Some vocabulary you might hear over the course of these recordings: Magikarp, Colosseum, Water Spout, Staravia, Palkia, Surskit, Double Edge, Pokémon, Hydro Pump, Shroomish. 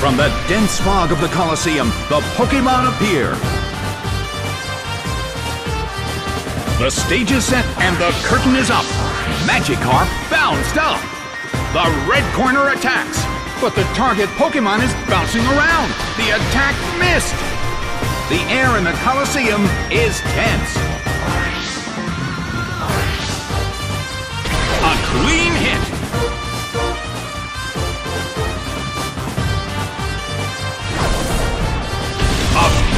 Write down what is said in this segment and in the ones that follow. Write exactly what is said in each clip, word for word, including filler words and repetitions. From the dense fog of the Colosseum, the Pokémon appear. The stage is set and the curtain is up. Magikarp bounced up. The red corner attacks, but the target Pokémon is bouncing around. The attack missed. The air in the Colosseum is tense. A clean hit.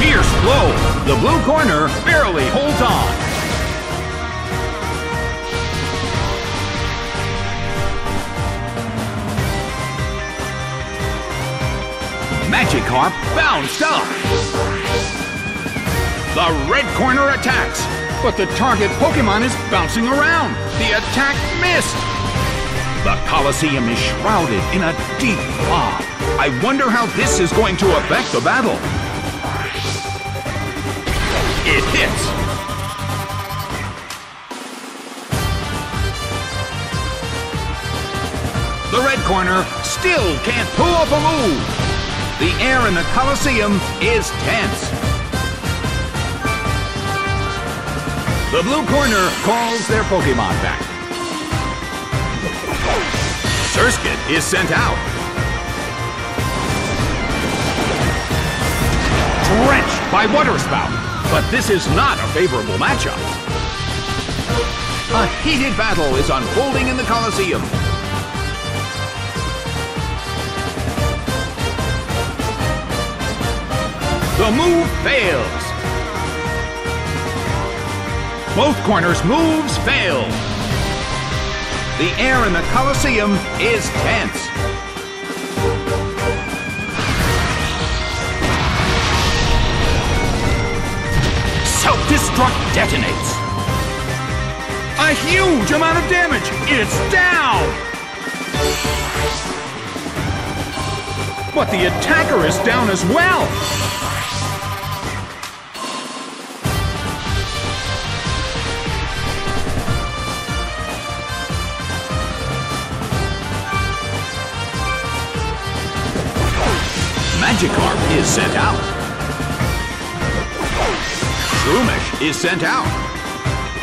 Fierce blow. The blue corner barely holds on. Magikarp bounced up. The red corner attacks, but the target Pokémon is bouncing around. The attack missed. The Colosseum is shrouded in a deep fog. I wonder how this is going to affect the battle. It hits! The red corner still can't pull off a move! The air in the Colosseum is tense. The blue corner calls their Pokémon back. Surskit is sent out. Drenched by Water Spout. But this is not a favorable matchup. A heated battle is unfolding in the Colosseum. The move fails. Both corners' moves fail. The air in the Colosseum is tense. Self-destruct detonates. A huge amount of damage. It's down. But the attacker is down as well. Magikarp is sent out. Shroomish is sent out.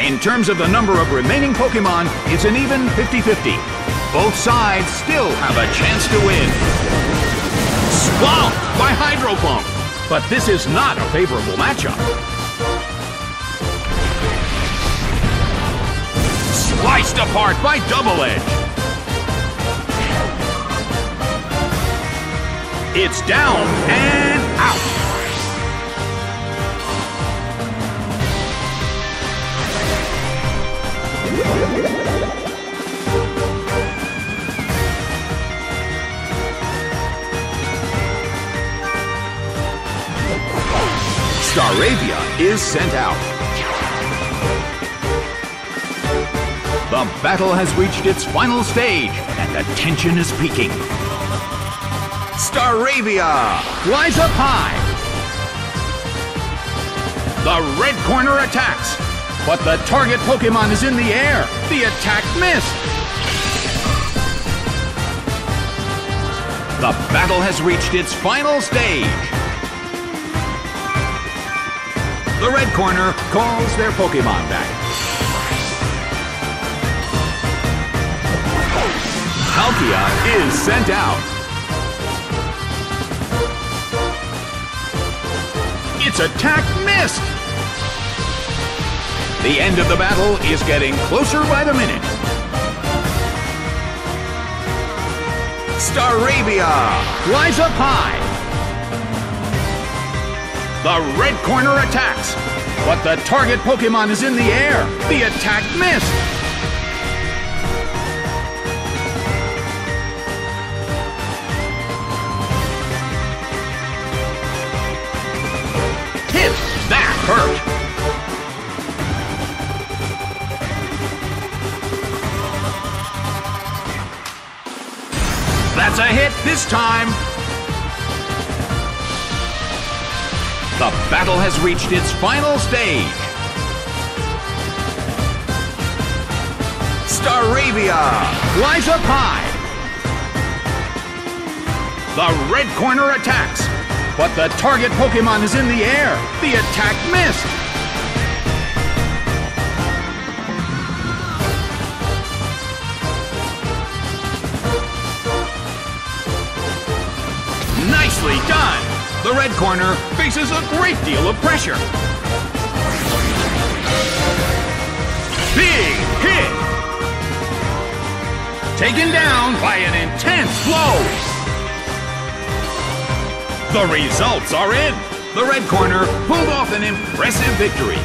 In terms of the number of remaining Pokémon, it's an even fifty fifty. Both sides still have a chance to win. Swamped by Hydro Pump. But this is not a favorable matchup. Sliced apart by Double Edge. It's down and out. Staravia is sent out. The battle has reached its final stage, and the tension is peaking. Staravia flies up high. The red corner attacks, but the target Pokémon is in the air. The attack missed. The battle has reached its final stage. The red corner calls their Pokémon back. Palkia is sent out. Its attack missed! The end of the battle is getting closer by the minute. Staravia flies up high. The red corner attacks, but the target Pokémon is in the air. The attack missed. Hit! That hurt. That's a hit this time. The battle has reached its final stage. Staravia flies up high. The red corner attacks, but the target Pokémon is in the air. The attack missed. Nicely done. The red corner faces a great deal of pressure. Big hit! Taken down by an intense blow. The results are in. The red corner pulled off an impressive victory.